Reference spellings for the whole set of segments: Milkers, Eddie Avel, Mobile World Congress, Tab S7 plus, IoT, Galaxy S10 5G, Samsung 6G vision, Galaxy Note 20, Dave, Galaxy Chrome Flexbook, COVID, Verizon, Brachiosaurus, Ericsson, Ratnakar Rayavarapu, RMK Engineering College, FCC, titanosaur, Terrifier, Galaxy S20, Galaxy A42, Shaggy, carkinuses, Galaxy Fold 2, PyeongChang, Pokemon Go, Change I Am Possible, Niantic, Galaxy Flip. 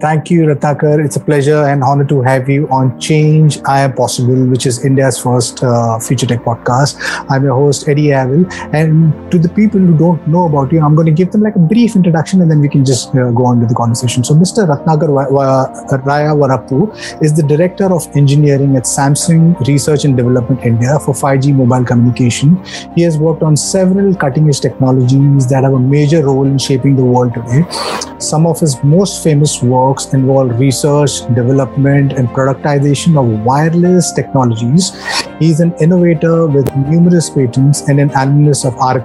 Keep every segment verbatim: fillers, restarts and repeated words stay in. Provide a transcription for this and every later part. Thank you, Ratnakar. It's a pleasure and honor to have you on Change I Am Possible, which is India's first uh, future tech podcast. I'm your host, Eddie Avel. And to the people who don't know about you, I'm going to give them like a brief introduction and then we can just uh, go on with the conversation. So Mister Ratnakar Rayavarapu is the Director of Engineering at Samsung Research and Development India for five G mobile communication. He has worked on several cutting-edge technologies that have a major role in shaping the world today. Some of his most famous work involve research, development, and productization of wireless technologies. He's an innovator with numerous patents and an alumnus of R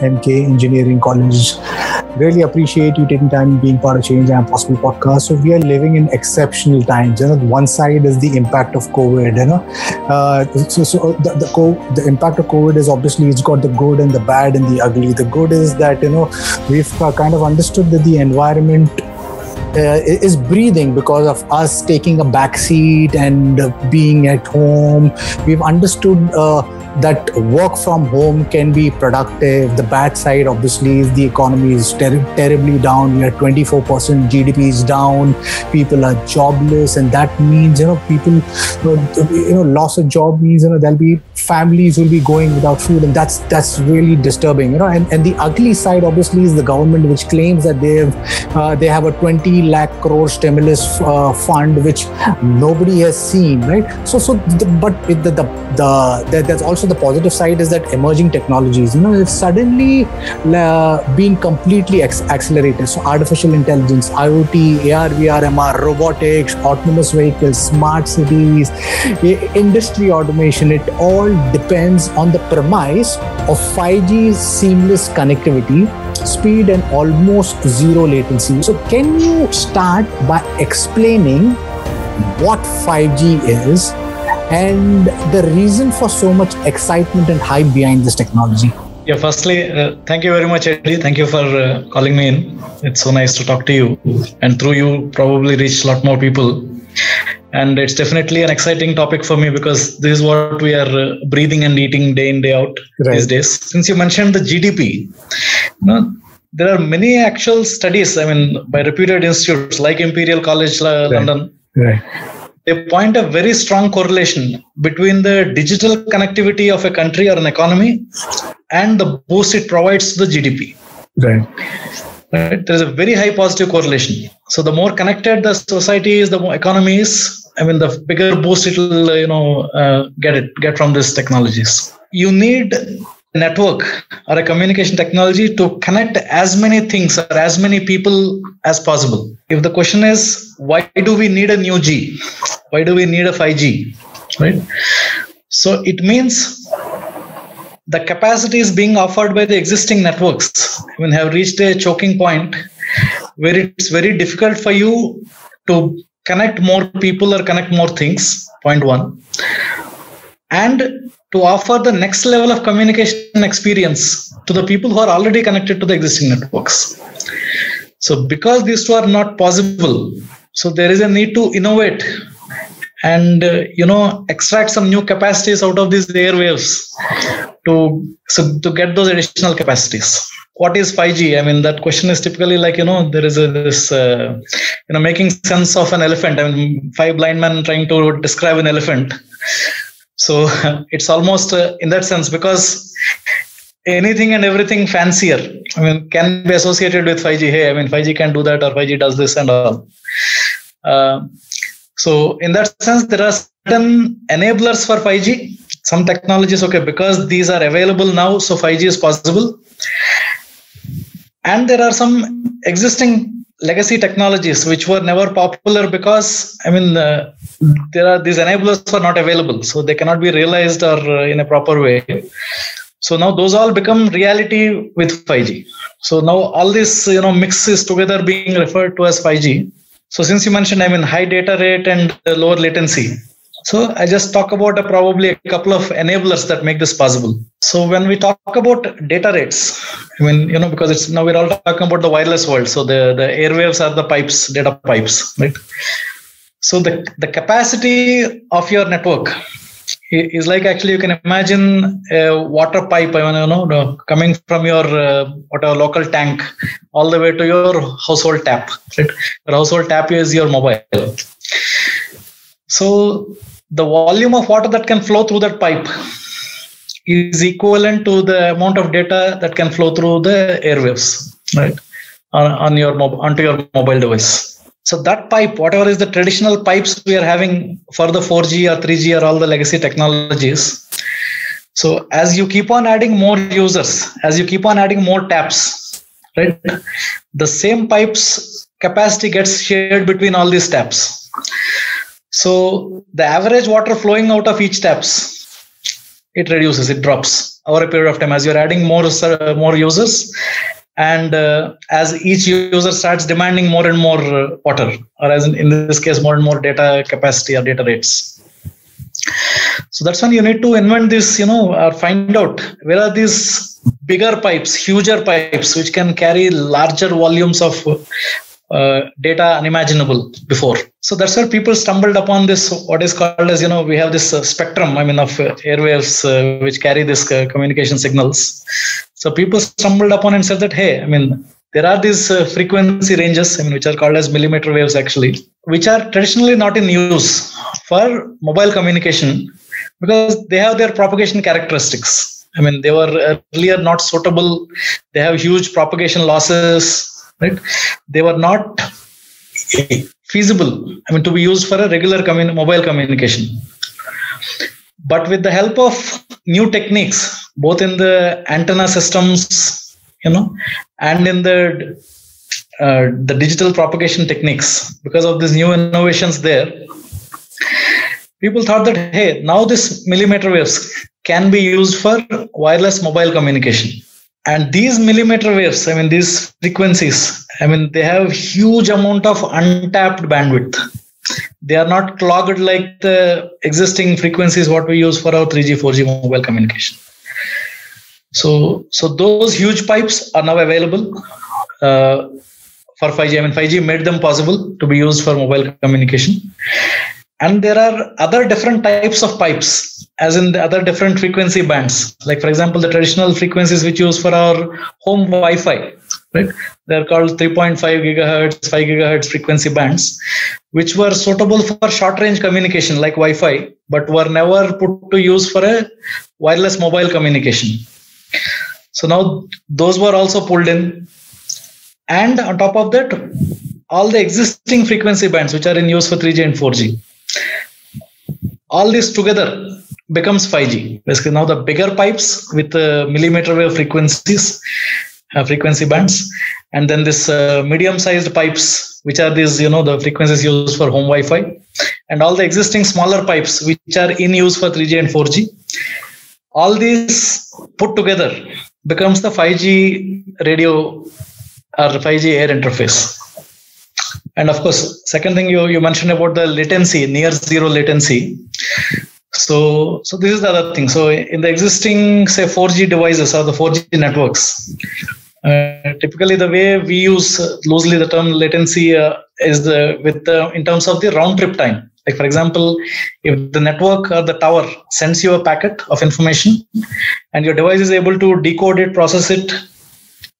M K Engineering College. Really appreciate you taking time being part of Change I Am Possible podcast. So we are living in exceptional times. You know, one side is the impact of COVID. You know, uh, so, so the the, COVID, the impact of COVID is obviously it's got the good and the bad and the ugly. The good is that you know we've kind of understood that the environment Uh, is breathing because of us taking a backseat and uh, being at home. We've understood uh, that work from home can be productive. The bad side, obviously, is the economy is ter- terribly down. We are twenty-four percent G D P is down. People are jobless, and that means you know people, you know, you know loss of job means you know there'll be families will be going without food, and that's that's really disturbing. You know, and and the ugly side, obviously, is the government, which claims that they've uh, they have a twenty lakh crore stimulus uh, fund which nobody has seen, right? So, so, the, but the the, the the there's also the positive side is that emerging technologies, you know, it's suddenly uh, being completely ex- accelerated. So, artificial intelligence, I O T, A R, V R, M R, robotics, autonomous vehicles, smart cities, industry automation. It all depends on the premise of five G seamless connectivity, speed, and almost zero latency. So, can you start by explaining what five G is and the reason for so much excitement and hype behind this technology? Yeah, firstly, uh, thank you very much, Eddie. Thank you for uh, calling me in. It's so nice to talk to you. And through you, probably reach a lot more people. And it's definitely an exciting topic for me because this is what we are uh, breathing and eating day in, day out right. These days. Since you mentioned the G D P, you know, there are many actual studies, I mean, by reputed institutes like Imperial College uh, right. London. Right. They point a very strong correlation between the digital connectivity of a country or an economy and the boost it provides to the G D P. Right. Right. There is a very high positive correlation. So the more connected the society is, the more economy is. I mean, the bigger boost it will, you know, uh, get it get from these technologies. You need network or a communication technology to connect as many things or as many people as possible. If the question is, why do we need a new G? Why do we need a five G? Right? So it means the capacities being offered by the existing networks, I mean, have reached a choking point where it's very difficult for you to connect more people or connect more things, point one. And to offer the next level of communication experience to the people who are already connected to the existing networks. So because these two are not possible, so there is a need to innovate and uh, you know extract some new capacities out of these airwaves to so to get those additional capacities. What is five G? I mean, that question is typically like, you know, there is a, this, uh, you know, making sense of an elephant. I mean, five blind men trying to describe an elephant. So it's almost uh, in that sense, because anything and everything fancier, I mean, can be associated with five G. Hey, I mean, five G can do that or five G does this and all. Uh, so in that sense, there are certain enablers for five G. Some technologies, okay, because these are available now, so five G is possible. And there are some existing legacy technologies which were never popular because, I mean, uh, there are these enablers are not available, so they cannot be realized or uh, in a proper way. So now those all become reality with five G. So now all this, you know, mixes together being referred to as five G. So since you mentioned, I mean, high data rate and uh, lower latency. So I just talk about uh, probably a couple of enablers that make this possible. So when we talk about data rates, I mean, you know, because it's now we're all talking about the wireless world. So the, the airwaves are the pipes, data pipes, right? So the, the capacity of your network is like, actually you can imagine a water pipe, you know, coming from your uh, whatever local tank all the way to your household tap. Right? Your household tap is your mobile. So the volume of water that can flow through that pipe is equivalent to the amount of data that can flow through the airwaves, right, on, on your mob- onto your mobile device. So that pipe, whatever is the traditional pipes we are having for the four G or three G or all the legacy technologies. So as you keep on adding more users, as you keep on adding more taps, right, the same pipe's capacity gets shared between all these taps. So the average water flowing out of each taps, it reduces, it drops over a period of time as you're adding more, uh, more users. And uh, as each user starts demanding more and more uh, water, or as in, in this case, more and more data capacity or data rates. So that's when you need to invent this, you know, or find out where are these bigger pipes, huger pipes, which can carry larger volumes of uh, data unimaginable before. So that's where people stumbled upon this, what is called as, you know, we have this uh, spectrum, I mean, of uh, airwaves, uh, which carry this uh, communication signals. So people stumbled upon and said that, hey, I mean, there are these uh, frequency ranges, I mean, which are called as millimeter waves actually, which are traditionally not in use for mobile communication because they have their propagation characteristics. I mean, they were earlier not suitable. They have huge propagation losses, right? They were not feasible, I mean, to be used for a regular commun- mobile communication. But with the help of new techniques, both in the antenna systems, you know, and in the uh, the digital propagation techniques, because of these new innovations there, people thought that, hey, now this millimeter waves can be used for wireless mobile communication. And these millimeter waves, I mean, these frequencies, I mean, they have huge amount of untapped bandwidth. They are not clogged like the existing frequencies what we use for our three G, four G mobile communication. So, so those huge pipes are now available uh, for five G. I mean, five G made them possible to be used for mobile communication. And there are other different types of pipes, as in the other different frequency bands. Like, for example, the traditional frequencies which use for our home Wi-Fi, right? They're called three point five gigahertz, five gigahertz frequency bands, which were suitable for short-range communication like Wi-Fi, but were never put to use for a wireless mobile communication. So now those were also pulled in. And on top of that, all the existing frequency bands which are in use for three G and four G, all this together becomes five G. Basically, now the bigger pipes with uh, millimeter wave frequencies, uh, frequency bands, and then this uh, medium-sized pipes, which are these, you know, the frequencies used for home Wi-Fi, and all the existing smaller pipes which are in use for three G and four G. All these put together becomes the five G radio or five G air interface. And of course, second thing you, you mentioned about the latency, near zero latency. So, so this is the other thing. So in the existing, say, four G devices or the four G networks, uh, typically the way we use uh, loosely the term latency uh, is the with the, in terms of the round trip time. Like, for example, if the network or the tower sends you a packet of information and your device is able to decode it, process it,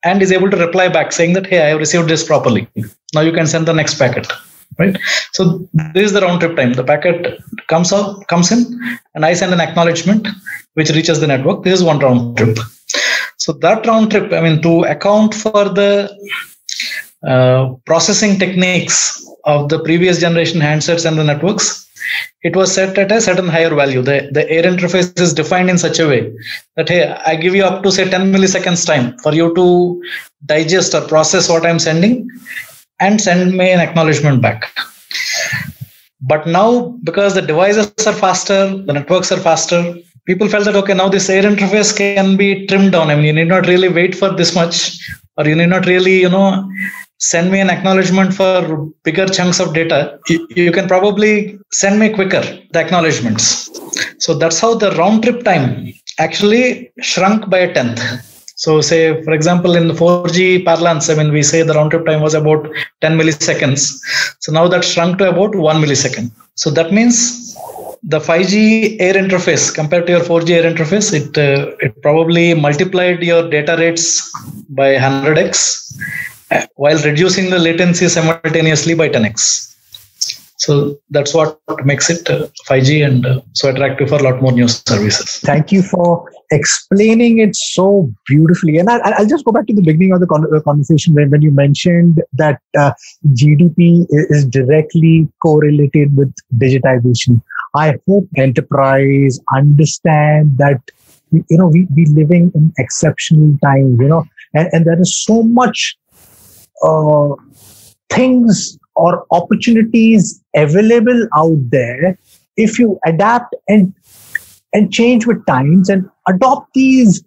and is able to reply back saying that, hey, I have received this properly. Now you can send the next packet, right? So this is the round trip time. The packet comes out, comes in, and I send an acknowledgement which reaches the network. This is one round trip. So that round trip, I mean, to account for the uh, processing techniques of the previous generation handsets and the networks, it was set at a certain higher value. The, the air interface is defined in such a way that, hey, I give you up to, say, ten milliseconds time for you to digest or process what I'm sending and send me an acknowledgement back. But now, because the devices are faster, the networks are faster, people felt that, okay, now this air interface can be trimmed down. I mean, you need not really wait for this much, or you need not really, you know, send me an acknowledgement for bigger chunks of data. You, you can probably send me quicker the acknowledgements. So that's how the round trip time actually shrunk by a tenth. So say, for example, in the four G parlance, I mean, we say the round trip time was about ten milliseconds. So now that shrunk to about one millisecond. So that means the five G air interface compared to your four G air interface, it uh, it probably multiplied your data rates by one hundred x while reducing the latency simultaneously by ten x. So that's what makes it uh, five G and uh, so attractive for a lot more new services. Thank you for explaining it so beautifully. And I'll, I'll just go back to the beginning of the con- conversation when, when you mentioned that uh, G D P is directly correlated with digitization. I hope enterprise understand that, you know, we we living in exceptional times, you know, and, and there is so much uh, things or opportunities available out there if you adapt and and change with times and adopt these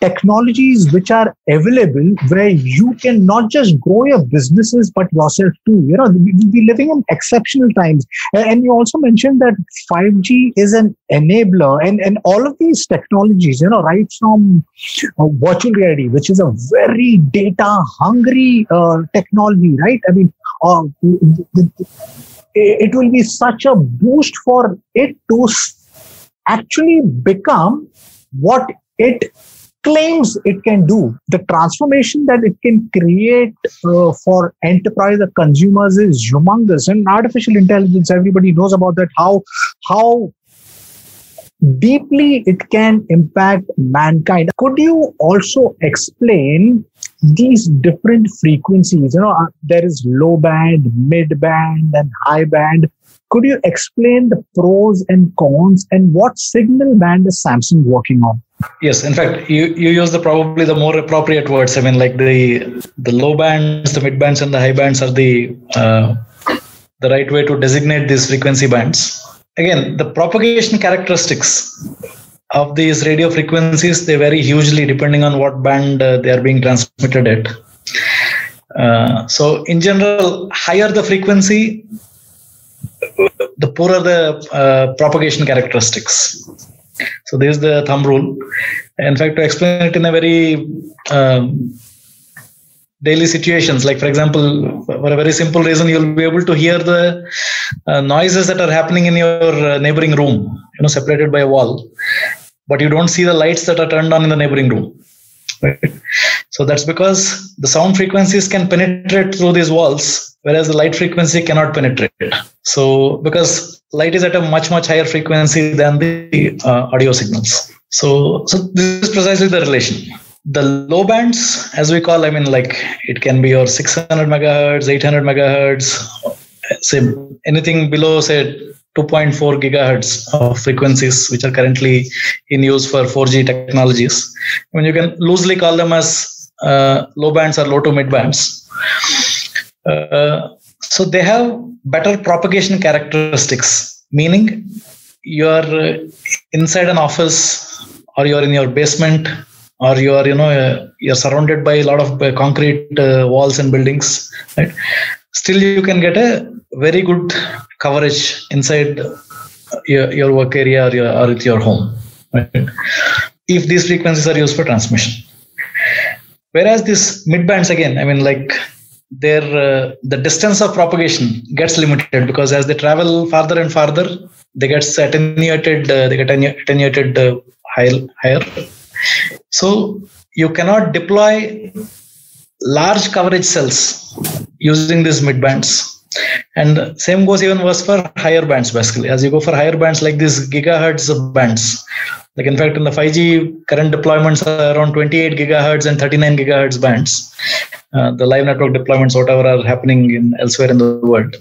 technologies which are available, where you can not just grow your businesses but yourself too. You know, we're living in exceptional times. And you also mentioned that five G is an enabler, and, and all of these technologies, you know, right from uh, virtual reality, which is a very data hungry uh, technology, right? I mean, uh, it will be such a boost for it to actually become what it claims it can do. The transformation that it can create uh, for enterprise or consumers is humongous. And artificial intelligence, everybody knows about that, how how deeply it can impact mankind. Could you also explain these different frequencies? You know, uh, there is low band, mid band, and high band. Could you explain the pros and cons, and what signal band is Samsung working on? Yes, in fact, you, you use the probably the more appropriate words. I mean, like the the low bands, the mid bands, and the high bands are the uh, the right way to designate these frequency bands. Again, the propagation characteristics of these radio frequencies, they vary hugely depending on what band uh, they are being transmitted at. Uh, so, in general, higher the frequency, the poorer the uh, propagation characteristics. So this is the thumb rule. In fact, to explain it in a very um, daily situations, like for example, for a very simple reason, you'll be able to hear the uh, noises that are happening in your neighboring room, you know, separated by a wall, but you don't see the lights that are turned on in the neighboring room. Right? So that's because the sound frequencies can penetrate through these walls, whereas the light frequency cannot penetrate. So because light is at a much, much higher frequency than the uh, audio signals. So, so this is precisely the relation. The low bands, as we call, I mean, like it can be your six hundred megahertz, eight hundred megahertz, say anything below, say two point four gigahertz of frequencies, which are currently in use for four G technologies. I mean, you can loosely call them as uh, low bands or low to mid bands. Uh, so they have better propagation characteristics, meaning you're inside an office, or you're in your basement, or you're, you know, uh, you're surrounded by a lot of uh, concrete uh, walls and buildings, right? Still, you can get a very good coverage inside your, your work area or, your, or at your home, right? If these frequencies are used for transmission. Whereas these mid bands, again, I mean, like their uh, the distance of propagation gets limited, because as they travel farther and farther, they get attenuated, uh, they get attenuated uh, high, higher. So you cannot deploy large coverage cells using these mid bands. And same goes even worse for higher bands, basically. As you go for higher bands, like these gigahertz bands, like in fact in the five G current deployments are around twenty-eight gigahertz and thirty-nine gigahertz bands, uh, the live network deployments, whatever are happening in elsewhere in the world.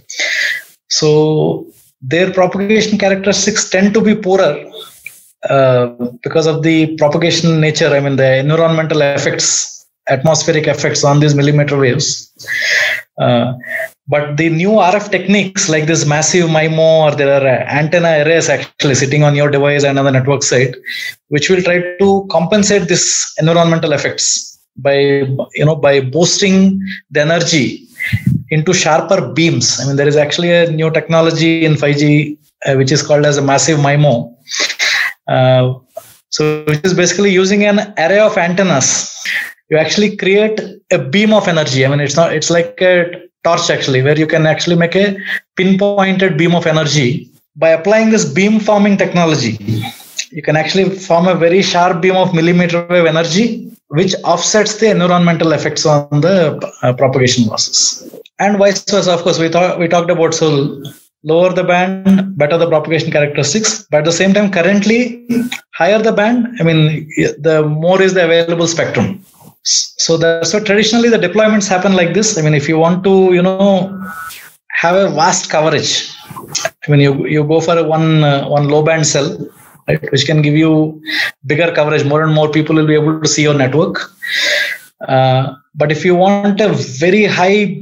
So their propagation characteristics tend to be poorer uh, because of the propagation nature, I mean the environmental effects, atmospheric effects on these millimeter waves. Uh, But the new R F techniques, like this massive MIMO, or there are antenna arrays actually sitting on your device and on the network side, which will try to compensate this environmental effects by, you know, by boosting the energy into sharper beams. I mean, there is actually a new technology in five G, uh, which is called as a massive MIMO. Uh, so it is basically using an array of antennas. You actually create a beam of energy. I mean, it's not, it's like a torch actually, where you can actually make a pinpointed beam of energy by applying this beam forming technology, you can actually form a very sharp beam of millimeter wave energy, which offsets the environmental effects on the uh, propagation losses. And vice versa, of course, we, thought, we talked about, so lower the band, better the propagation characteristics. But at the same time, currently, higher the band, I mean, the more is the available spectrum. So that's what traditionally the deployments happen like this. I mean, if you want to, you know, have a vast coverage, I mean, you, you go for a one, uh, one low band cell, right, which can give you bigger coverage. More and more people will be able to see your network. Uh, but if you want a very high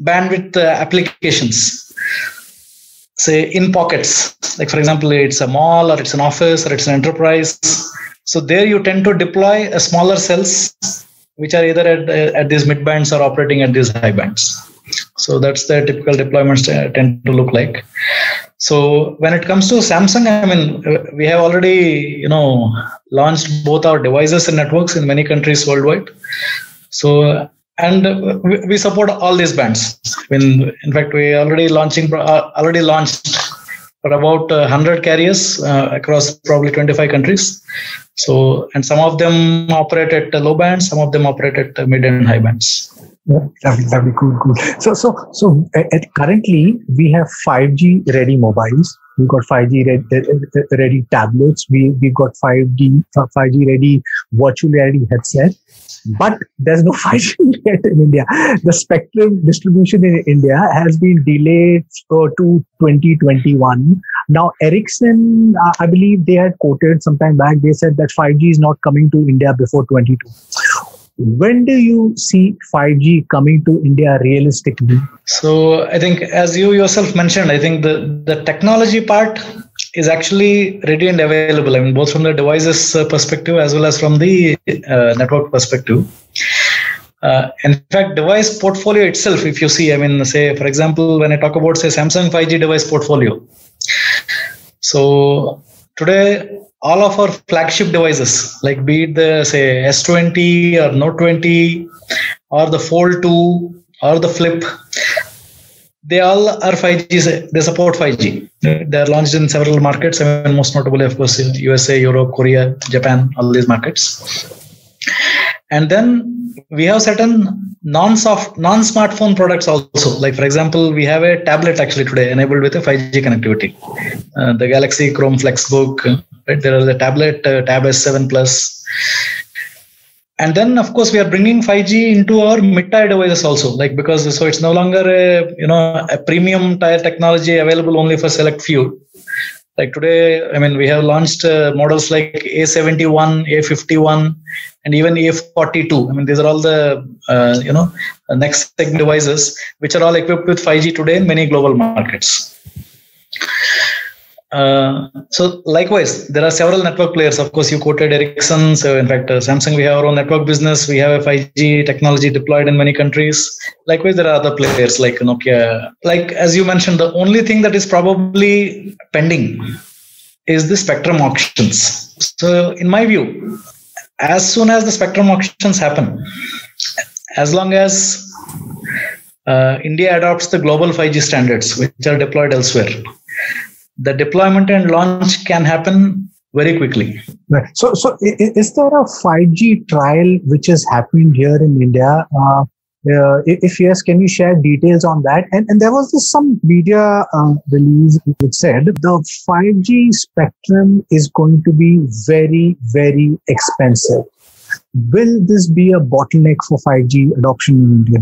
bandwidth uh, applications, say in pockets, like for example, it's a mall or it's an office or it's an enterprise. So there you tend to deploy a smaller cells, which are either at, at these mid bands or operating at these high bands. So that's the typical deployments tend to look like. So when it comes to Samsung, I mean, we have already, you know, launched both our devices and networks in many countries worldwide. So, and we support all these bands. I mean, in fact, we already launching, already launched for about one hundred carriers uh, across probably twenty-five countries. So, and some of them operate at low bands, some of them operate at mid and high bands. Yeah, that'd be, that'd be cool, cool. So, so, so at currently we have five G ready mobiles. We've got five G ready, ready tablets. We we've got five G ready virtual reality headset. But there's no five G yet in India. The spectrum distribution in India has been delayed uh, to twenty twenty-one. Now, Ericsson, uh, I believe they had quoted sometime back. They said that five G is not coming to India before twenty-two. When do you see five G coming to India realistically? So I think, as you yourself mentioned, I think the, the technology part is actually ready and available. I mean, both from the devices perspective as well as from the uh, network perspective. Uh, in fact, device portfolio itself, if you see, I mean, say, for example, when I talk about, say, Samsung five G device portfolio. So today, all of our flagship devices, like be it the, say, S twenty or Note twenty or the Fold two or the Flip, they all are five G, they support five G. They are launched in several markets, I mean, most notably, of course, in U S A, Europe, Korea, Japan, all these markets. And then we have certain non-soft, non-smartphone products also. Like, for example, we have a tablet actually today enabled with a five G connectivity. Uh, the Galaxy Chrome Flexbook, right? There are the tablet, uh, Tab S seven plus. And then, of course, we are bringing five G into our mid-tier devices also, like because so it's no longer a, you know, a premium tier technology available only for select few. Like today, I mean, we have launched uh, models like A seventy-one, A fifty-one, and even A forty-two. I mean, these are all the, uh, you know, the next tech devices, which are all equipped with five G today in many global markets. Uh, so likewise, there are several network players. Of course, you quoted Ericsson. So in fact, uh, Samsung, we have our own network business. We have a five G technology deployed in many countries. Likewise, there are other players like Nokia. Like, as you mentioned, the only thing that is probably pending is the spectrum auctions. So in my view, as soon as the spectrum auctions happen, as long as uh, India adopts the global five G standards, which are deployed elsewhere, the deployment and launch can happen very quickly. Right. So, so is there a five G trial which has happened here in India? Uh, uh, if yes, can you share details on that? And, and there was this, some media uh, release which said the five G spectrum is going to be very, very expensive. Will this be a bottleneck for five G adoption in India?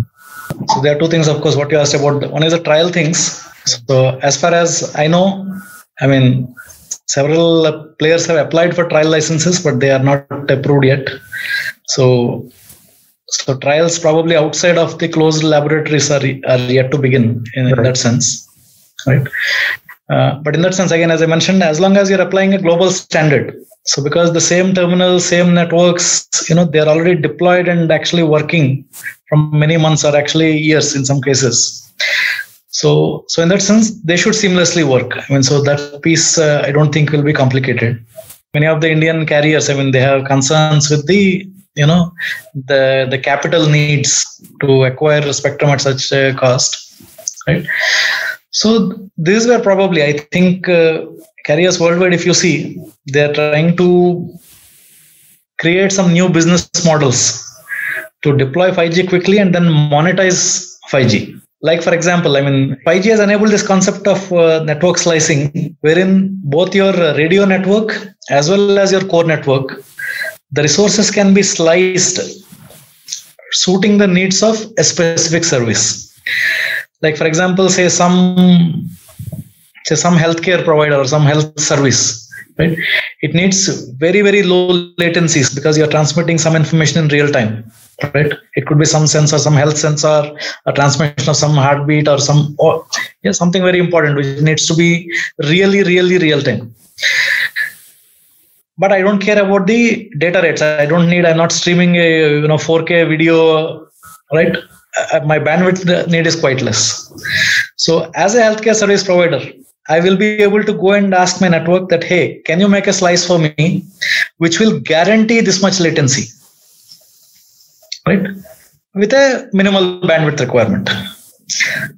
So there are two things, of course, what you asked about. One is the trial things. So as far as I know, I mean, several players have applied for trial licenses, but they are not approved yet. So, so trials probably outside of the closed laboratories are, are yet to begin in, in that sense, right? Uh, but in that sense, again, as I mentioned, as long as you're applying a global standard, so because the same terminals, same networks, you know, they're already deployed and actually working from many months or actually years in some cases. So, so in that sense, they should seamlessly work. I mean, so that piece, uh, I don't think will be complicated. Many of the Indian carriers, I mean, they have concerns with the, you know, the, the capital needs to acquire spectrum at such a cost, right? So these were probably, I think, uh, carriers worldwide, if you see, they're trying to create some new business models to deploy five G quickly and then monetize five G. Like, for example, I mean, five G has enabled this concept of uh, network slicing, wherein both your radio network as well as your core network, the resources can be sliced, suiting the needs of a specific service. Like, for example, say some say some healthcare provider or some health service, right? It needs very, very low latencies because you're transmitting some information in real time, right? It could be some sensor, some health sensor, a transmission of some heartbeat or some or yeah, something very important which needs to be really, really real time. But I don't care about the data rates. I don't need, I'm not streaming a you know four K video, right? My bandwidth need is quite less. So as a healthcare service provider, I will be able to go and ask my network that, hey, can you make a slice for me, which will guarantee this much latency, right? With a minimal bandwidth requirement.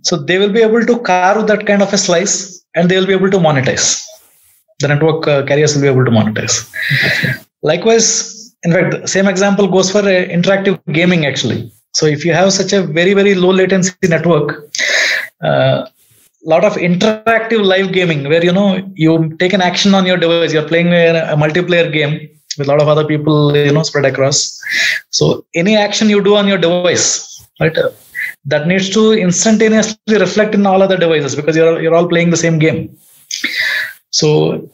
So they will be able to carve that kind of a slice and they will be able to monetize. The network uh, carriers will be able to monetize. Likewise, in fact, the same example goes for uh, interactive gaming actually. So if you have such a very, very low latency network, a uh, lot of interactive live gaming where, you know, you take an action on your device, you're playing a, a multiplayer game with a lot of other people, you know, spread across. So any action you do on your device, right, uh, that needs to instantaneously reflect in all other devices because you're, you're all playing the same game. So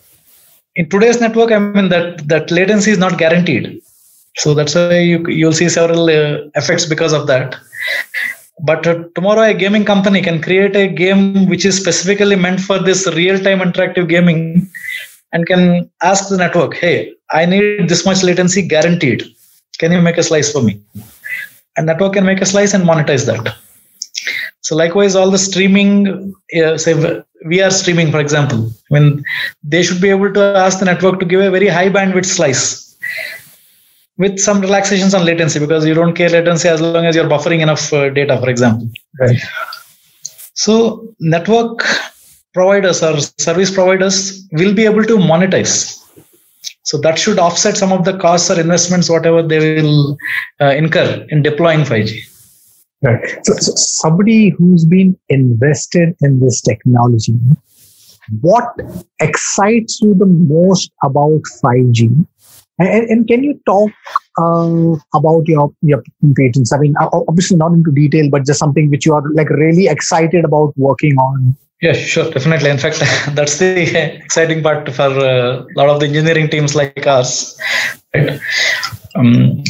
in today's network, I mean, that, that latency is not guaranteed. So that's why you, you'll see several uh, effects because of that. But uh, tomorrow a gaming company can create a game which is specifically meant for this real-time interactive gaming and can ask the network, hey, I need this much latency guaranteed. Can you make a slice for me? And network can make a slice and monetize that. So likewise, all the streaming, uh, say V R streaming, for example, when they should be able to ask the network to give a very high bandwidth slice, with some relaxations on latency, because you don't care latency as long as you're buffering enough uh, data, for example. Right. So network providers or service providers will be able to monetize. So that should offset some of the costs or investments, whatever they will uh, incur in deploying five G. Right. So, so somebody who's been invested in this technology, what excites you the most about five G? And, and can you talk uh, about your, your patents? I mean, obviously not into detail, but just something which you are like really excited about working on. Yeah, sure, definitely. In fact, that's the exciting part for a uh, lot of the engineering teams like ours. Right? Um,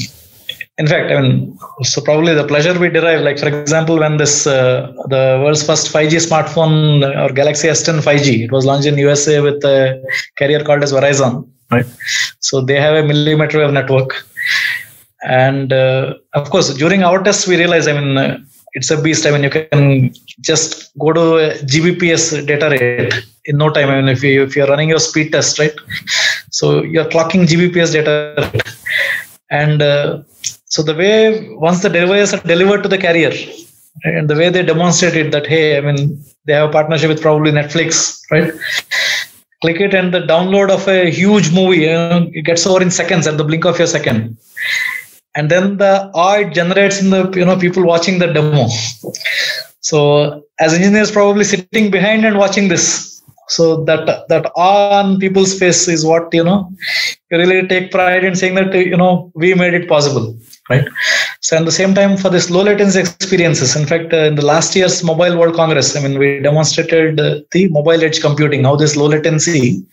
in fact, I mean, so probably the pleasure we derive, like for example, when this uh, the world's first five G smartphone or Galaxy S ten five G, it was launched in U S A with a carrier called as Verizon. Right. So they have a millimeter wave network. And uh, of course, during our tests, we realized, I mean, uh, it's a beast. I mean, you can just go to G B P S data rate in no time. I mean, if, you, if you're running your speed test, right? So you're clocking G B P S data rate. And uh, so the way, once the devices are delivered to the carrier, right, and the way they demonstrated that, hey, I mean, they have a partnership with probably Netflix, right? Click it and the download of a huge movie, you know, it gets over in seconds at the blink of your second. And then the awe it generates in the, you know, people watching the demo. So as engineers probably sitting behind and watching this. So that, that awe on people's face is what, you know, you really take pride in saying that, you know, we made it possible, right? So at the same time for this low latency experiences, in fact, uh, in the last year's Mobile World Congress, I mean, we demonstrated uh, the mobile edge computing, how this low latency,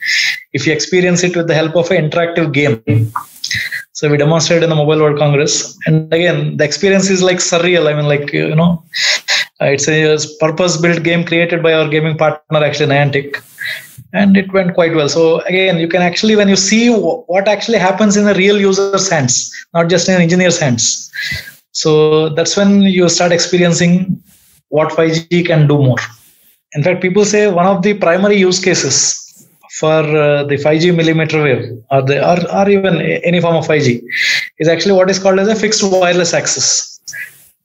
if you experience it with the help of an interactive game. So we demonstrated in the Mobile World Congress. And again, the experience is like surreal. I mean, like, you know, uh, it's a purpose-built game created by our gaming partner, actually, Niantic. And it went quite well. So again, you can actually, when you see w- what actually happens in a real user's hands, not just in an engineer's hands. So that's when you start experiencing what five G can do more. In fact, people say one of the primary use cases for uh, the five G millimeter wave or, the, or, or even any form of five G is actually what is called as a fixed wireless access.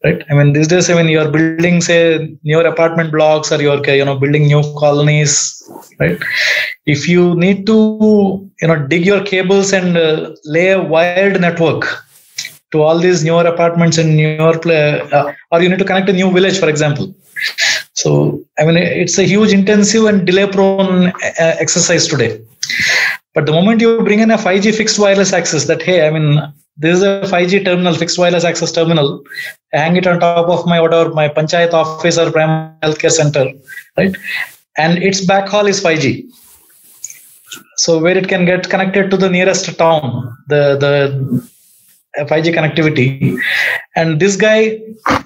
right? I mean, these days, I mean, you're building, say, new apartment blocks, or you're, you know, building new colonies, right? If you need to, you know, dig your cables and uh, lay a wired network to all these newer apartments and newer, uh, or you need to connect a new village, for example. So, I mean, it's a huge, intensive and delay-prone uh, exercise today. But the moment you bring in a five G fixed wireless access that, hey, I mean, this is a five G terminal, fixed wireless access terminal, I hang it on top of my whatever, my panchayat office or primary healthcare center, right? And its backhaul is five G. So where it can get connected to the nearest town, the, the five G connectivity, and this guy,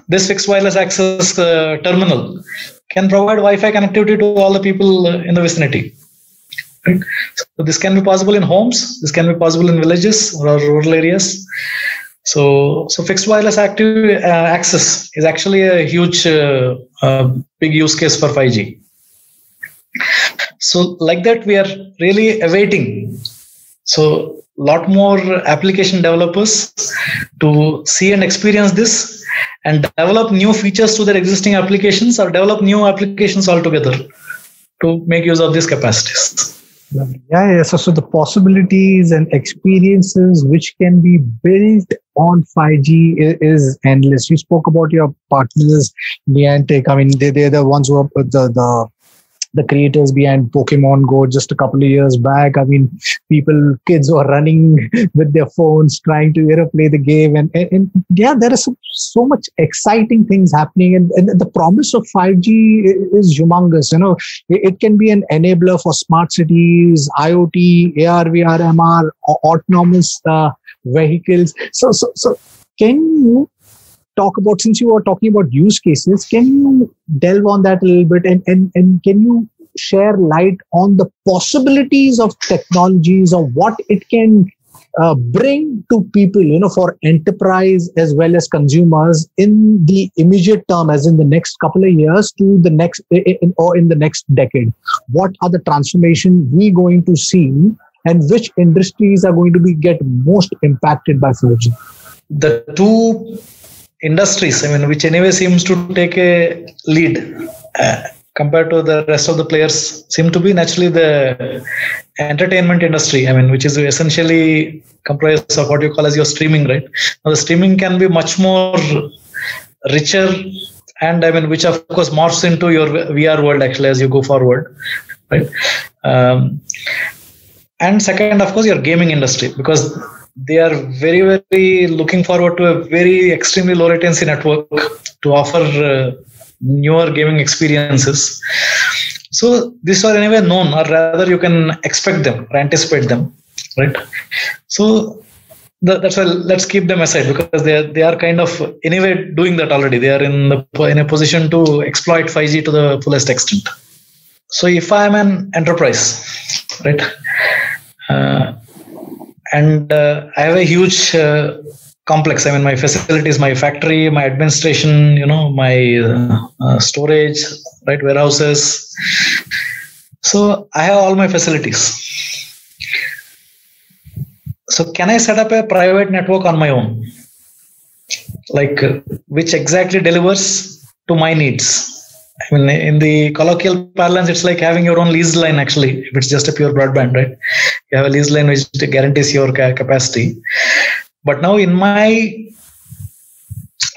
this fixed wireless access uh, terminal can provide Wi-Fi connectivity to all the people uh, in the vicinity. Right? So this can be possible in homes, this can be possible in villages or rural areas. So, so fixed wireless active, uh, access is actually a huge, uh, uh, big use case for five G. So like that, we are really awaiting. So lot more application developers to see and experience this and develop new features to their existing applications or develop new applications altogether to make use of these capacities. Yeah, yeah. So, so the possibilities and experiences which can be built on five G is endless. You spoke about your partners, Niantic. I mean, they, they're the ones who are the, the the creators behind Pokemon Go just a couple of years back. I mean, people, kids who are running with their phones, trying to, you know, play the game. And, and, and yeah, there are so, so much exciting things happening. And, and the promise of five G is humongous. You know, it, it can be an enabler for smart cities, IoT, A R, V R, M R, autonomous uh, vehicles. So, so, so can you talk about, since you were talking about use cases, can you delve on that a little bit and, and, and can you share light on the possibilities of technologies or what it can uh, bring to people, you know, for enterprise as well as consumers in the immediate term, as in the next couple of years to the next, in, or in the next decade? What are the transformations we're going to see and which industries are going to be get most impacted by five G? The two industries, I mean, which anyway seems to take a lead uh, compared to the rest of the players, seem to be naturally the entertainment industry, I mean, which is essentially comprised of what you call as your streaming, right? Now, the streaming can be much more richer and, I mean, which of course morphs into your V R world actually as you go forward, right? Um, and second, of course, your gaming industry, because they are very, very looking forward to a very extremely low latency network to offer uh, newer gaming experiences. So these are anyway known, or rather you can expect them or anticipate them, right? So th that's why let's keep them aside, because they are, they are kind of anyway doing that already. They are in, the, in a position to exploit five G to the fullest extent. So if I am an enterprise, right? Uh, And uh, I have a huge uh, complex. I mean, my facilities, my factory, my administration, you know, my uh, uh, storage, right, warehouses. So I have all my facilities. So can I set up a private network on my own? Like, uh, which exactly delivers to my needs? I mean, in the colloquial parlance, it's like having your own lease line, actually, if it's just a pure broadband, right? You have a lease line which guarantees your capacity. But now in my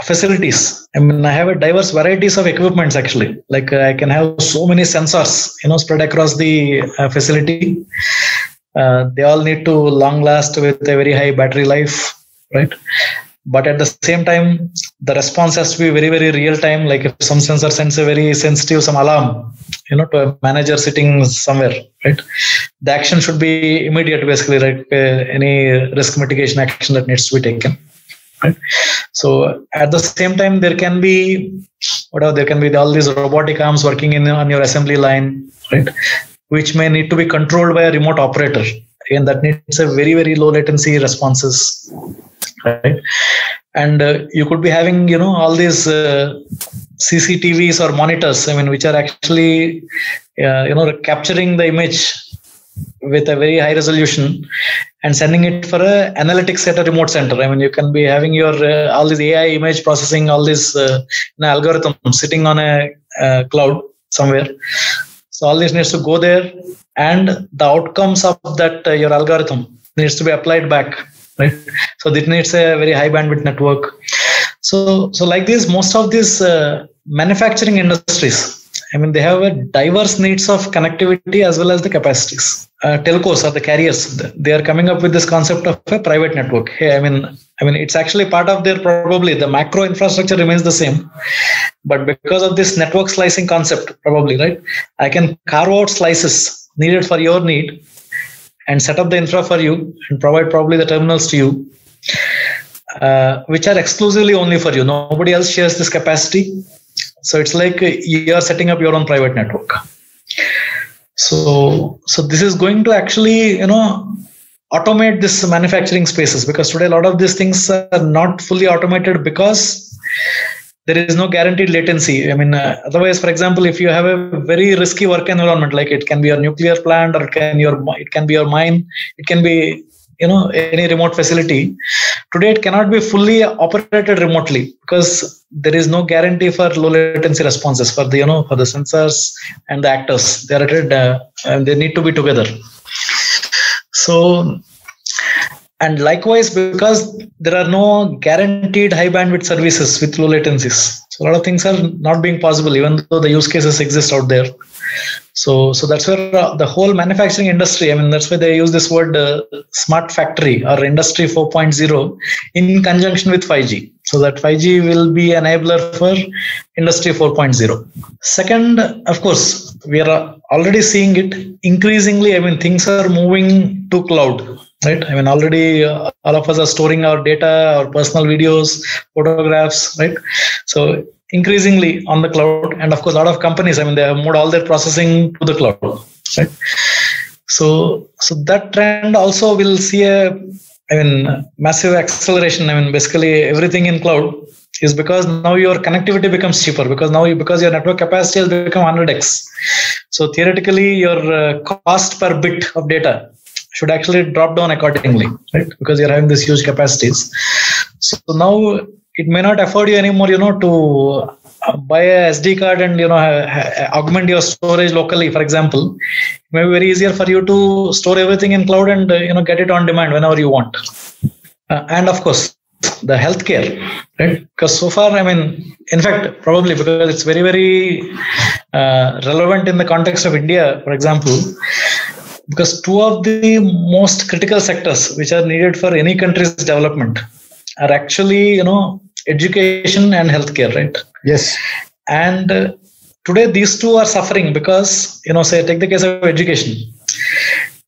facilities, I mean, I have a diverse varieties of equipments, actually. Like uh, I can have so many sensors, you know, spread across the uh, facility. Uh, they all need to long last with a very high battery life, right? But at the same time, the response has to be very, very real time. Like if some sensor sends a very sensitive, some alarm, you know, to a manager sitting somewhere, right? The action should be immediate, basically, right? Uh, any risk mitigation action that needs to be taken, right? So at the same time, there can be, whatever, there can be all these robotic arms working in on your assembly line, right? Which may need to be controlled by a remote operator. And that needs a very, very low latency responses, right? And uh, you could be having, you know, all these uh, C C T Vs or monitors, I mean, which are actually, uh, you know, capturing the image with a very high resolution and sending it for a analytics at a remote center. I mean, you can be having your uh, all this A I image processing, all this uh, algorithm sitting on a uh, cloud somewhere. So all this needs to go there, and the outcomes of that uh, your algorithm needs to be applied back, right? So it needs a very high bandwidth network. So, so like this, most of these uh, manufacturing industries, I mean, they have a diverse needs of connectivity as well as the capacities. Uh, telcos or the carriers, they are coming up with this concept of a private network. Hey, I mean, I mean, it's actually part of their, probably the macro infrastructure remains the same, but because of this network slicing concept, probably, right? I can carve out slices needed for your need and set up the infra for you and provide probably the terminals to you, uh, which are exclusively only for you. Nobody else shares this capacity. So it's like you are setting up your own private network. So, so this is going to actually, you know, automate this manufacturing spaces, because today a lot of these things are not fully automated because there is no guaranteed latency. I mean, uh, otherwise, for example, if you have a very risky work environment, like it can be your nuclear plant, or it can your it can be your mine, it can be, you know, any remote facility. Today, it cannot be fully operated remotely because there is no guarantee for low latency responses for the, you know, for the sensors and the actors. They are at, uh, and they need to be together. So, and likewise, because there are no guaranteed high bandwidth services with low latencies, so a lot of things are not being possible, even though the use cases exist out there. So, so that's where uh, the whole manufacturing industry, I mean, that's why they use this word uh, smart factory or industry four point oh in conjunction with five G. So that five G will be enabler for industry four point oh. Second, of course, we are already seeing it increasingly. I mean, things are moving to cloud, right? I mean, already uh, all of us are storing our data, our personal videos, photographs, right? So increasingly on the cloud, and of course, a lot of companies, I mean, they have moved all their processing to the cloud, right? So, so that trend also will see a, I mean, massive acceleration. I mean, basically everything in cloud is because now your connectivity becomes cheaper, because now you, because your network capacity has become one hundred x. So theoretically, your uh, cost per bit of data should actually drop down accordingly, right? Because you're having these huge capacities. So now it may not afford you anymore, you know, to buy a S D card and, you know, augment your storage locally, for example. It may be very easier for you to store everything in cloud and, you know, get it on demand whenever you want. Uh, and of course, the healthcare, right? Because so far, I mean, in fact, probably because it's very, very uh, relevant in the context of India, for example, because two of the most critical sectors which are needed for any country's development are actually, you know, education and healthcare, right? Yes. And uh, today these two are suffering because, you know, say take the case of education.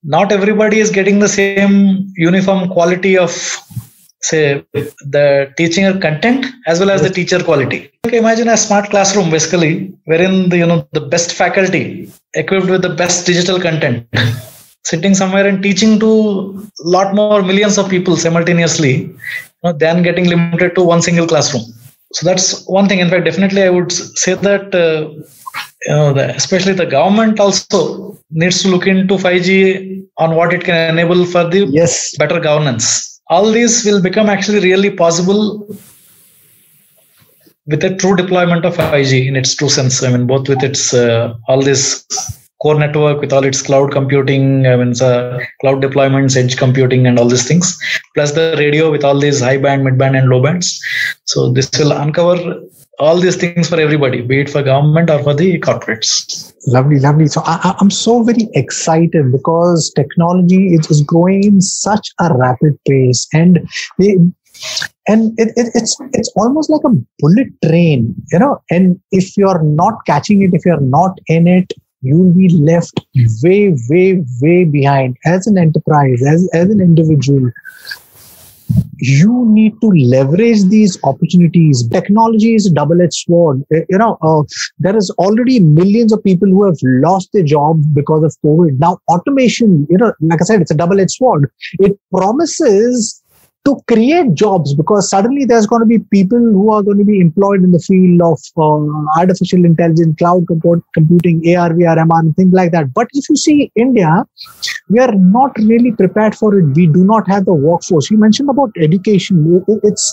Not everybody is getting the same uniform quality of, say, the teaching or content as well as the teacher quality. Imagine a smart classroom basically, wherein the, you know, the best faculty equipped with the best digital content sitting somewhere and teaching to a lot more millions of people simultaneously, than getting limited to one single classroom. So that's one thing. In fact, definitely I would say that uh, you know, the, especially the government also needs to look into five G on what it can enable for the yes. better governance. All these will become actually really possible with a true deployment of five G in its true sense. I mean, both with its uh, all this core network, with all its cloud computing, I mean, uh, cloud deployments, edge computing, and all these things, plus the radio with all these high band, mid band, and low bands. So this will uncover all these things for everybody, be it for government or for the corporates. Lovely, lovely. So I, I'm so very excited because technology is, is growing in such a rapid pace, and they, and it, it, it's it's almost like a bullet train, you know. And if you're not catching it, if you're not in it, you'll be left way, way, way behind. As an enterprise, as, as an individual, you need to leverage these opportunities. Technology is a double-edged sword. You know, uh, there is already millions of people who have lost their jobs because of COVID. Now, automation, you know, like I said, it's a double-edged sword. It promises to create jobs, because suddenly there's going to be people who are going to be employed in the field of um, artificial intelligence, cloud computing, A R, V R, M R, and things like that. But if you see India, we are not really prepared for it. We do not have the workforce. You mentioned about education. It's,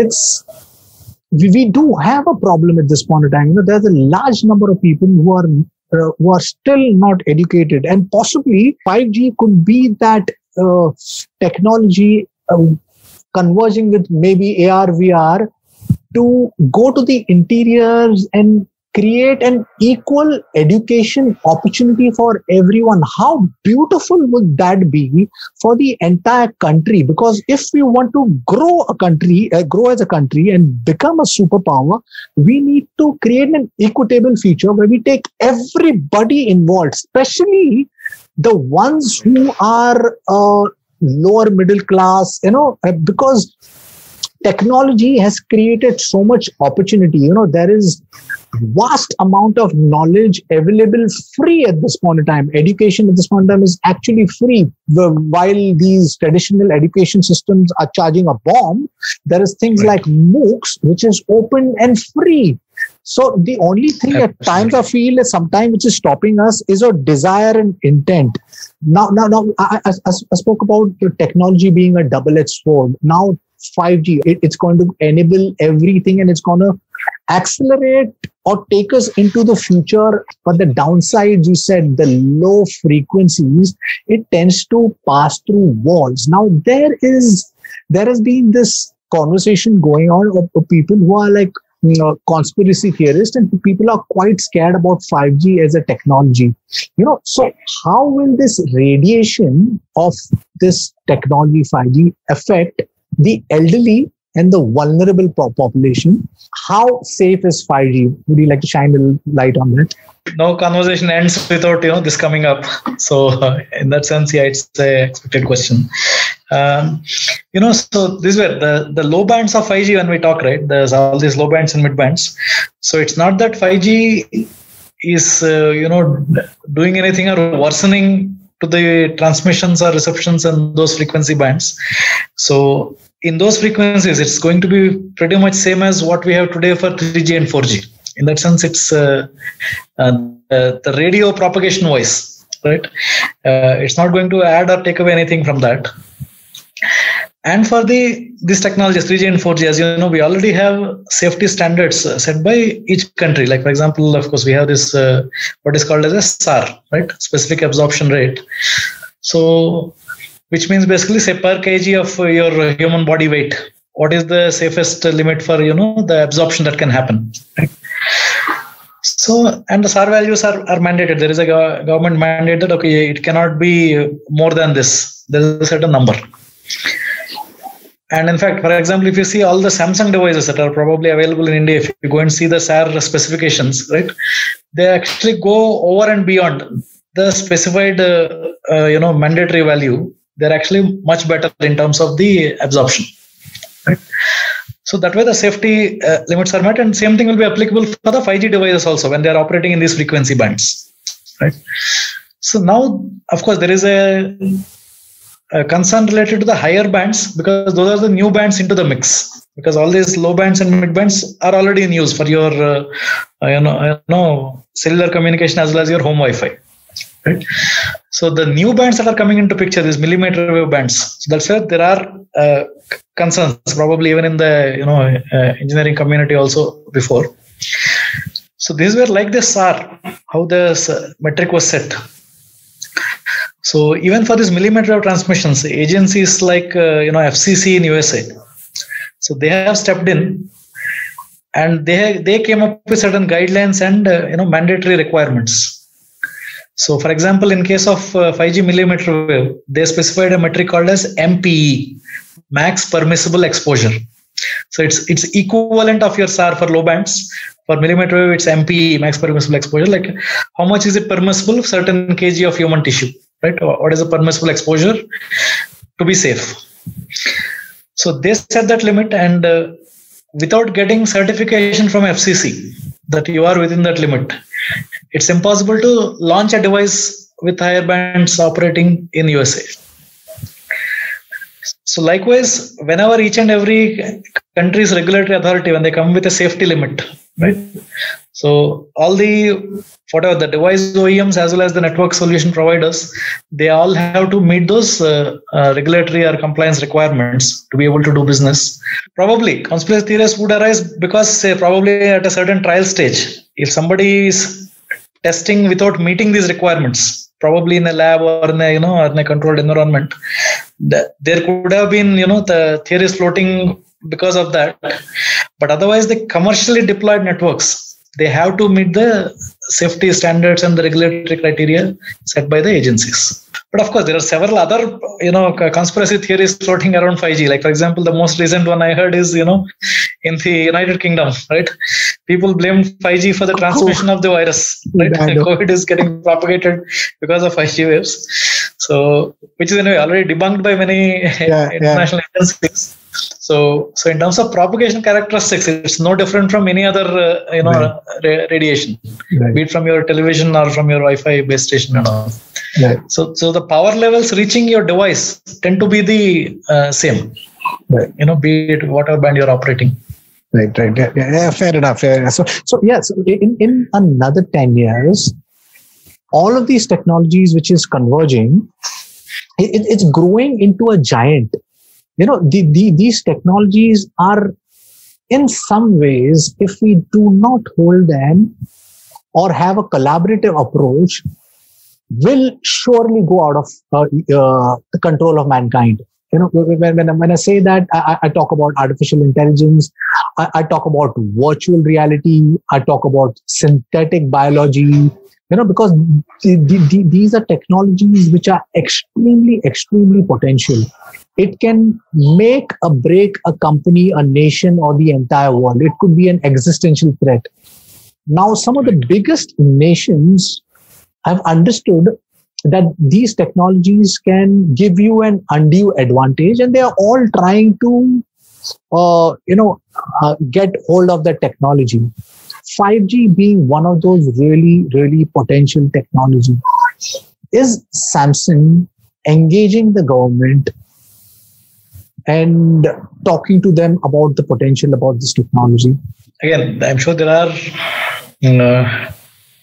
it's, we do have a problem at this point in time. You know, there's a large number of people who are, uh, who are still not educated, and possibly five G could be that uh, technology uh, converging with maybe A R, V R to go to the interiors and create an equal education opportunity for everyone. How beautiful would that be for the entire country? Because if we want to grow a country, uh, grow as a country and become a superpower, we need to create an equitable feature where we take everybody involved, especially the ones who are uh, lower middle class, you know, because technology has created so much opportunity. You know, there is vast amount of knowledge available free at this point in time. Education at this point in time is actually free. The, while these traditional education systems are charging a bomb, there is things right. like MOOCs, which is open and free. So the only thing Absolutely. At times I feel is sometimes which is stopping us is our desire and intent. Now, now, now I, I, I spoke about the technology being a double-edged sword. Now, five G, it, it's going to enable everything and it's going to accelerate or take us into the future. But the downsides, you said, the low frequencies, it tends to pass through walls. Now, there is, there has been this conversation going on of, of people who are like, you know, conspiracy theorists, and people are quite scared about five G as a technology. You know, so how will this radiation of this technology five G affect the elderly and the vulnerable population? How safe is five G? Would you like to shine a light on that? No conversation ends without, you know, this coming up. So uh, in that sense, yeah, it's an expected question. Um, you know, so these were the, the low bands of five G when we talk, right? There's all these low bands and mid bands. So it's not that five G is, uh, you know, doing anything or worsening to the transmissions or receptions and those frequency bands. So in those frequencies, it's going to be pretty much same as what we have today for three G and four G. In that sense, it's uh, uh, the radio propagation wise, right? Uh, it's not going to add or take away anything from that. And for the these technologies, three G and four G, as you know, we already have safety standards set by each country. Like, for example, of course, we have this, uh, what is called as a S A R, right? Specific absorption rate. So, which means basically, say, per kg of your human body weight, what is the safest limit for, you know, the absorption that can happen, right? So, and the S A R values are, are mandated. There is a go- government mandate that, okay, it cannot be more than this. There is a certain number. And in fact, for example, if you see all the Samsung devices that are probably available in India, if you go and see the S A R specifications, right, they actually go over and beyond the specified, uh, uh, you know, mandatory value. They're actually much better in terms of the absorption, right? So that way the safety uh, limits are met, and same thing will be applicable for the five G devices also when they're operating in these frequency bands, right? So now, of course, there is a... Uh, concern related to the higher bands, because those are the new bands into the mix, because all these low bands and mid bands are already in use for your uh, you know, you know cellular communication as well as your home Wi-Fi, right? So the new bands that are coming into picture, these millimeter wave bands, so that's where there are uh, concerns probably even in the, you know, uh, engineering community also before. So these were like the S A R, how the metric was set. So even for these millimeter wave transmissions, agencies like, uh, you know, F C C in U S A, so they have stepped in and they, they came up with certain guidelines and, uh, you know, mandatory requirements. So for example, in case of uh, five G millimeter wave, they specified a metric called as M P E, max permissible exposure. So it's, it's equivalent of your S A R for low bands. For millimeter wave, it's M P E, max permissible exposure, like how much is it permissible, certain kg of human tissue. Right? What is the permissible exposure to be safe? So they set that limit, and uh, without getting certification from F C C that you are within that limit, it's impossible to launch a device with higher bands operating in U S A. So likewise, whenever each and every country's regulatory authority, when they come with a safety limit, right? So all the, whatever the device O E Ms as well as the network solution providers, they all have to meet those uh, uh, regulatory or compliance requirements to be able to do business. Probably conspiracy theories would arise because say probably at a certain trial stage, if somebody is testing without meeting these requirements, probably in a lab or in a, you know, or in a controlled environment, the, there could have been, you know, the theories floating because of that. But otherwise the commercially deployed networks, they have to meet the safety standards and the regulatory criteria set by the agencies. But of course, there are several other, you know, conspiracy theories floating around five G. Like, for example, the most recent one I heard is, you know, in the United Kingdom, right? People blame five G for the transmission of the virus, right? COVID is getting propagated because of five G waves. So, which is anyway already debunked by many yeah, international yeah. agencies. So, so in terms of propagation characteristics, it's no different from any other, uh, you know, right. ra radiation, right. be it from your television or from your Wi-Fi base station and all. Right. So, so the power levels reaching your device tend to be the uh, same, right. you know, be it whatever band you're operating. Right, right. Yeah, yeah, fair enough. Fair enough. So, so yes, in, in another ten years, all of these technologies which is converging, it, it's growing into a giant. You know, the, the, these technologies are in some ways, if we do not hold them or have a collaborative approach, will surely go out of uh, uh, the control of mankind. You know, when, when, when I say that, I, I talk about artificial intelligence, I, I talk about virtual reality, I talk about synthetic biology. You know, because the, the, the, these are technologies which are extremely, extremely potential. It can make or break a company, a nation, or the entire world. It could be an existential threat. Now, some of the biggest nations have understood that these technologies can give you an undue advantage, and they are all trying to, uh, you know, uh, get hold of the technology. five G being one of those really, really potential technology. Is Samsung engaging the government and talking to them about the potential about this technology? Again, I'm sure there are uh,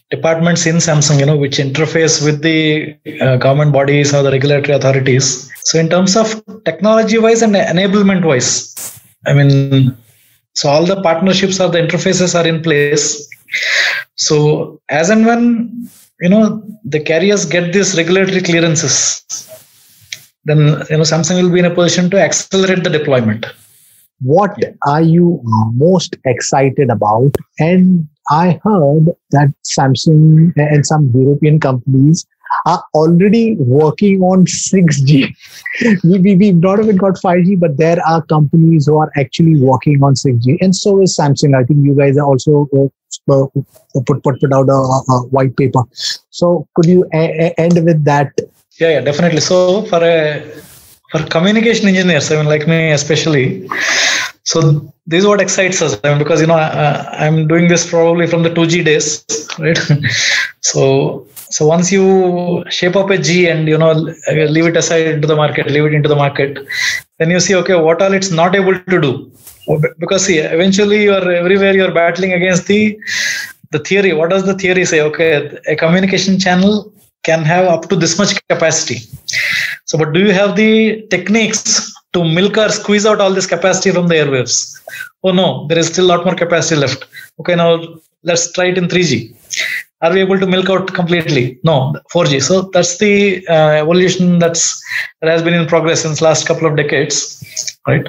departments in Samsung, you know, which interface with the uh, government bodies or the regulatory authorities. So in terms of technology-wise and enablement-wise, I mean, so all the partnerships or the interfaces are in place. So as and when, you know, the carriers get these regulatory clearances, then, you know, Samsung will be in a position to accelerate the deployment. What yeah. are you most excited about? And I heard that Samsung and some European companies are already working on six G. we, we, we've not even got five G, but there are companies who are actually working on six G. And so is Samsung. I think you guys are also uh, put, put, put out a, a white paper. So could you a a end with that? Yeah, yeah, definitely. So for a, for communication engineers, I mean, like me especially, so this is what excites us. I mean, because, you know, I, I'm doing this probably from the two G days, right? so so once you shape up a G and, you know, leave it aside to the market, leave it into the market, then you see, okay, what all it's not able to do. Because see, eventually you are everywhere, you're battling against the, the theory. What does the theory say? Okay, a communication channel can have up to this much capacity. So, but do you have the techniques to milk or squeeze out all this capacity from the airwaves? Oh no, there is still a lot more capacity left. Okay, now let's try it in three G. Are we able to milk out completely? No, four G. So that's the uh, evolution that's, that has been in progress since last couple of decades, right?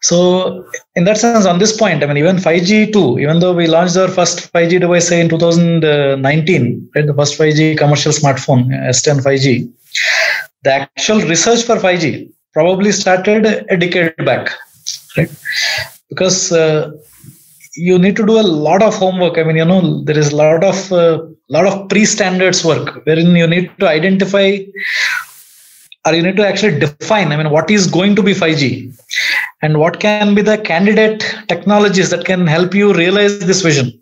So in that sense, on this point, I mean, even five G too, even though we launched our first five G device say in two thousand nineteen, right, the first five G commercial smartphone, S ten five G, the actual research for five G probably started a decade back, right? Because uh, you need to do a lot of homework. I mean, you know, there is a lot of, uh, lot of pre-standards work wherein you need to identify or you need to actually define, I mean, what is going to be five G and what can be the candidate technologies that can help you realize this vision,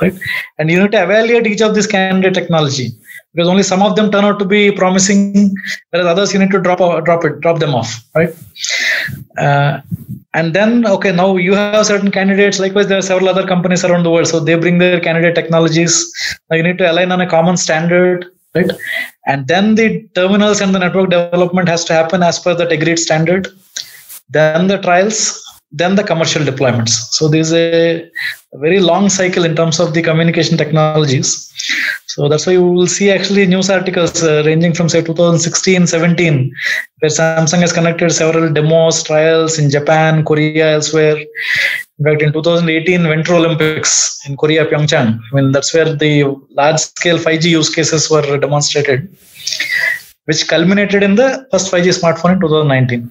right? And you need to evaluate each of these candidate technology, because only some of them turn out to be promising, whereas others you need to drop drop it, drop them off, right? Uh, and then, okay, now you have certain candidates. Likewise, there are several other companies around the world, so they bring their candidate technologies. Now you need to align on a common standard, right? And then the terminals and the network development has to happen as per that agreed standard. Then the trials, then the commercial deployments. So there's a very long cycle in terms of the communication technologies. So that's why you will see actually news articles uh, ranging from say two thousand sixteen, seventeen, where Samsung has conducted several demos, trials in Japan, Korea, elsewhere. In fact, in two thousand eighteen Winter Olympics in Korea, PyeongChang, I mean, that's where the large-scale five G use cases were demonstrated, which culminated in the first five G smartphone in two thousand nineteen.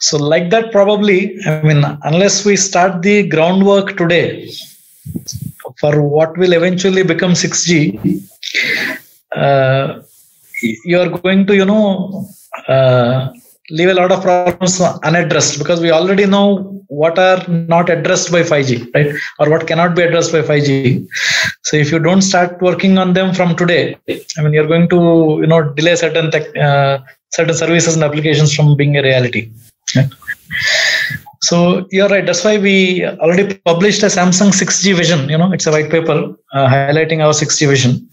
So like that, probably, I mean, unless we start the groundwork today for what will eventually become six G, uh, you are going to, you know, uh, leave a lot of problems unaddressed, because we already know what are not addressed by five G, right? Or what cannot be addressed by five G. So if you don't start working on them from today, I mean, you're going to, you know, delay certain tech, uh, certain services and applications from being a reality. Right. So you're right. That's why we already published a Samsung six G vision. You know, it's a white paper uh, highlighting our six G vision.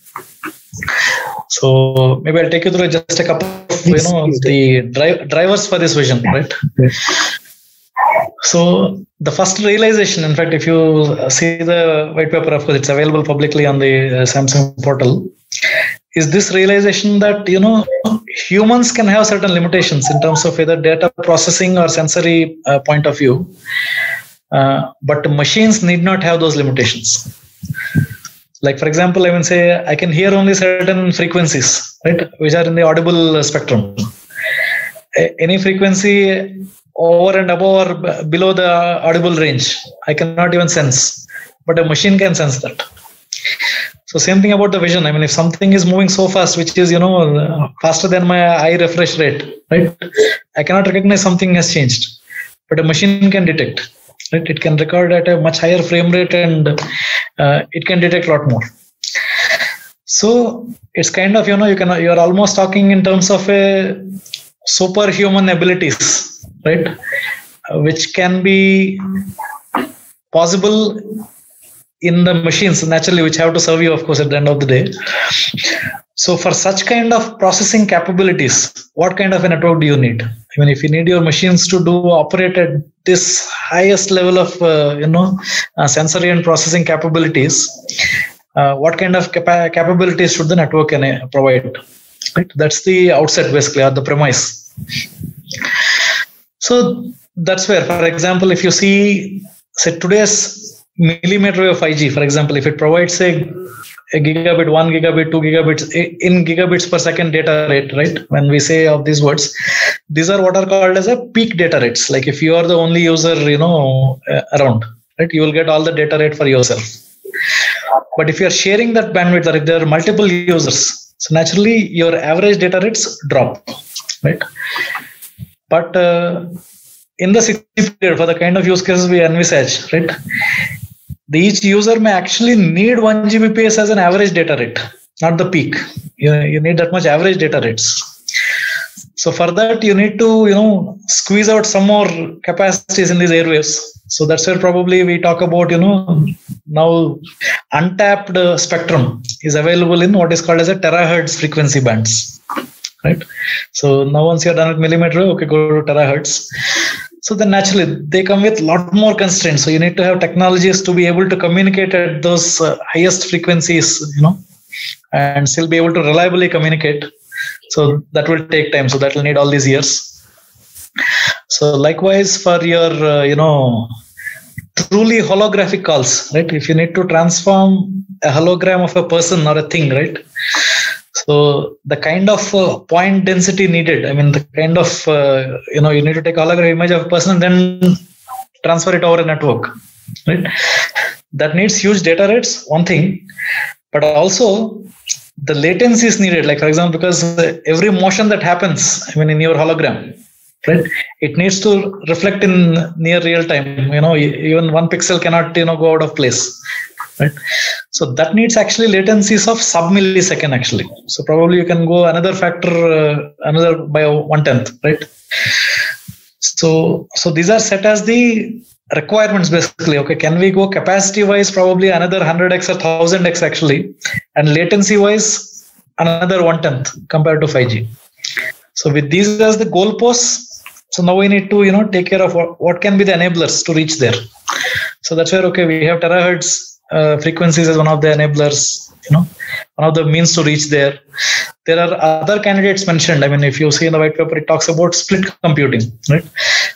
So maybe I'll take you through just a couple of, you know, the dri drivers for this vision, right? So the first realization, in fact, if you see the white paper, of course, it's available publicly on the uh, Samsung portal, is this realization that, you know, humans can have certain limitations in terms of either data processing or sensory uh, point of view, uh, but machines need not have those limitations. Like, for example, I mean, say I can hear only certain frequencies, right, which are in the audible spectrum. A any frequency over and above or below the audible range, I cannot even sense, but a machine can sense that. So same thing about the vision. I mean, if something is moving so fast, which is, you know, faster than my eye refresh rate, right? I cannot recognize something has changed, but a machine can detect, right? It can record at a much higher frame rate and uh, it can detect a lot more. So it's kind of, you know, you can, you're almost talking in terms of a superhuman abilities, right? Uh, which can be possible in the machines, naturally, which have to serve you, of course, at the end of the day. So for such kind of processing capabilities, what kind of a network do you need? I mean, if you need your machines to do operate at this highest level of, uh, you know, uh, sensory and processing capabilities, uh, what kind of capa capabilities should the network can uh, provide? Right? That's the outset, basically, or the premise. So that's where, for example, if you see, say, today's millimeter wave five G, for example, if it provides a, a gigabit, one gigabit, two gigabits in gigabits per second data rate, right? When we say of these words, these are what are called as a peak data rates. Like if you are the only user, you know, uh, around, right, you will get all the data rate for yourself. But if you are sharing that bandwidth, or if there are multiple users, so naturally your average data rates drop, right? But uh, in the six G period, for the kind of use cases we envisage, right? Each user may actually need one gigabit per second as an average data rate, not the peak. You, you need that much average data rates. So for that, you need to, you know, squeeze out some more capacities in these airwaves. So that's where probably we talk about, you know, now untapped uh, spectrum is available in what is called as a terahertz frequency bands, right? So now once you're done with millimeter, okay, go to terahertz. So then naturally, they come with a lot more constraints. So you need to have technologies to be able to communicate at those uh, highest frequencies, you know, and still be able to reliably communicate. So that will take time. So that will need all these years. So likewise for your, uh, you know, truly holographic calls, right? If you need to transform a hologram of a person or a thing, right? So the kind of uh, point density needed, I mean, the kind of, uh, you know, you need to take a holographic image of a person and then transfer it over a network, right? That needs huge data rates, one thing, but also the latency is needed. Like, for example, because every motion that happens, I mean, in your hologram, right? It needs to reflect in near real time. You know, even one pixel cannot, you know, go out of place, right? So that needs actually latencies of sub millisecond actually. So probably you can go another factor, uh, another by one tenth, right? So, so these are set as the requirements basically. Okay, can we go capacity wise probably another one hundred x or one thousand x actually, and latency wise another one tenth compared to five G. So with these as the goalposts, so now we need to, you know, take care of what, what can be the enablers to reach there. So that's where, okay, we have terahertz uh, frequencies as one of the enablers, you know, one of the means to reach there. There are other candidates mentioned. I mean, if you see in the white paper, it talks about split computing, right?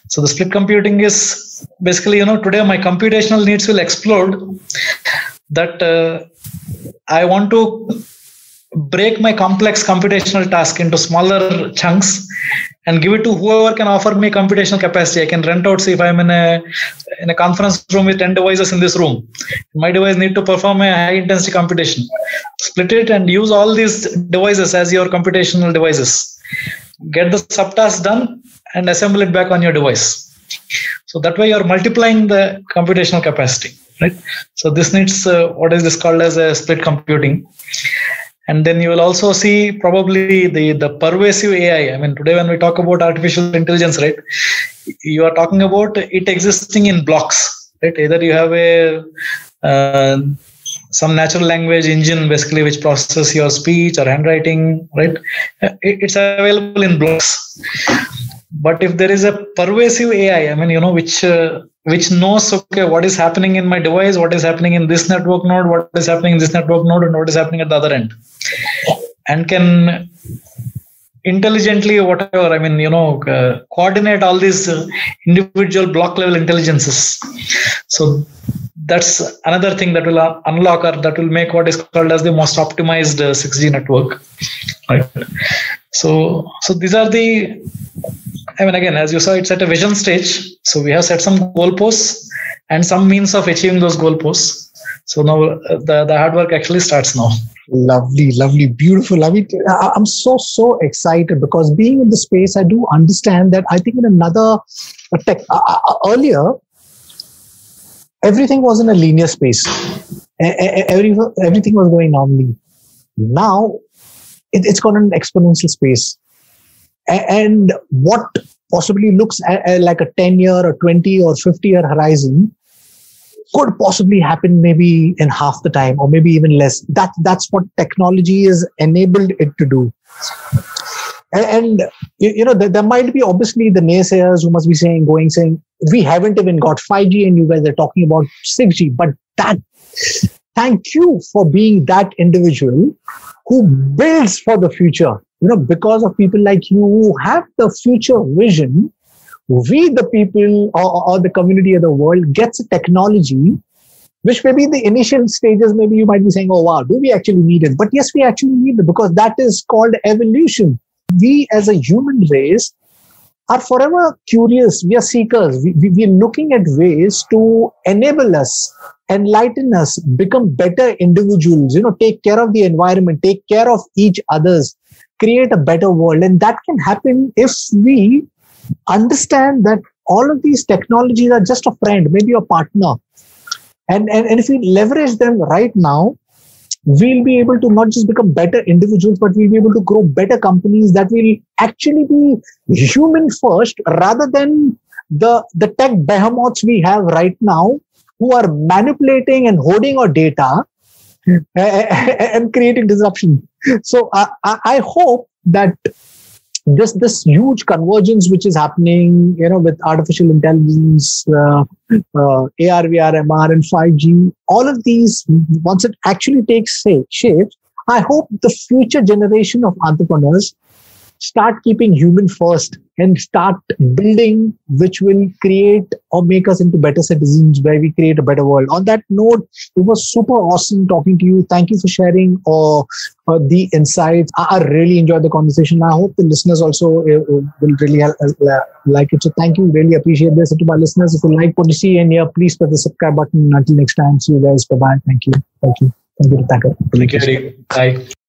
So the split computing is basically, you know, today my computational needs will explode, that uh, I want to break my complex computational task into smaller chunks and give it to whoever can offer me computational capacity. I can rent out, say if I'm in a in a conference room with ten devices in this room, my device need to perform a high intensity computation, split it and use all these devices as your computational devices, get the subtask done and assemble it back on your device. So that way you're multiplying the computational capacity, right? So this needs uh, what is this called as a split computing. And then you will also see probably the, the pervasive A I. I mean, today when we talk about artificial intelligence, right, you are talking about it existing in blocks, right? Either you have a uh, some natural language engine basically which processes your speech or handwriting, right? It, it's available in blocks. But if there is a pervasive A I, I mean, you know, which uh, which knows, okay, what is happening in my device, what is happening in this network node, what is happening in this network node, and what is happening at the other end, and can intelligently, whatever, I mean, you know, uh, coordinate all these uh, individual block level intelligences. So that's another thing that will unlock or that will make what is called as the most optimized uh, six G network. Right. So, so these are the, I mean, again, as you saw, it's at a vision stage. So we have set some goalposts and some means of achieving those goalposts. So now uh, the, the hard work actually starts now. Lovely, lovely, beautiful. I mean, I'm so, so excited because being in the space, I do understand that I think in another tech, uh, uh, earlier, everything was in a linear space. Every, everything was going normally. Now, it, it's got an exponential space. And what possibly looks like a ten-year or twenty or fifty-year horizon could possibly happen maybe in half the time or maybe even less. That, that's what technology has enabled it to do. And, you know, there might be obviously the naysayers who must be saying, going, saying, we haven't even got five G and you guys are talking about six G. But that, thank you for being that individual who builds for the future. You know, because of people like you who have the future vision, we the people or, or the community of the world gets a technology, which maybe in the initial stages, maybe you might be saying, oh wow, do we actually need it? But yes, we actually need it because that is called evolution. We as a human race are forever curious. We are seekers. We, we, we are looking at ways to enable us, enlighten us, become better individuals, you know, take care of the environment, take care of each others, create a better world. And that can happen if we understand that all of these technologies are just a friend, maybe a partner. And, and, and if we leverage them right now, we'll be able to not just become better individuals, but we'll be able to grow better companies that will actually be human first rather than the, the tech behemoths we have right now who are manipulating and hoarding our data and creating disruption. So uh, I hope that this this huge convergence which is happening, you know, with artificial intelligence, uh, uh, A R, V R, M R, and five G, all of these, once it actually takes shape, I hope the future generation of entrepreneurs start keeping human first and start building, which will create or make us into better citizens where we create a better world. On that note, it was super awesome talking to you. Thank you for sharing uh, uh, the insights. I, I really enjoyed the conversation. I hope the listeners also uh, will really uh, like it. So thank you. Really appreciate this. And to my listeners, if you like what you see and hear, please press the subscribe button. Until next time, see you guys. Bye-bye. Thank you. Thank you. Thank you, Ratnakar. Thank you. Bye.